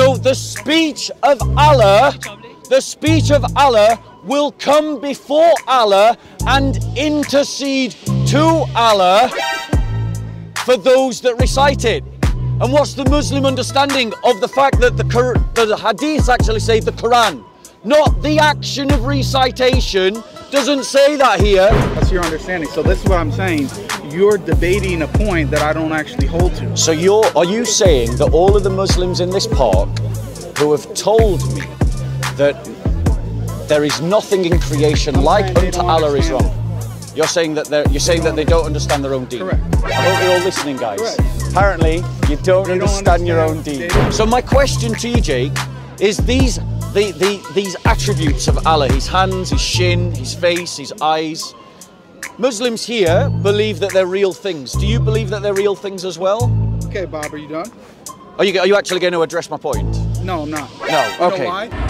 So the speech of Allah will come before Allah and intercede to Allah for those that recite it. And what's the Muslim understanding of the fact that the hadith actually say the Quran, not the action of recitation? Doesn't say that here. That's your understanding. So this is what I'm saying. You're debating a point that I don't actually hold to. So are you saying that all of the Muslims in this park who have told me that there is nothing in creation like unto Allah is wrong? You're saying that they don't understand their own deen. Correct. I hope you're all listening, guys. Correct. Apparently, you don't understand your own deen. So my question to you, Jake, is these attributes of Allah, his hands, his shin, his face, his eyes. Muslims here believe that they're real things. Do you believe that they're real things as well? Okay, Bob, are you done? Are you actually going to address my point? No, I'm not. No, okay. You know why?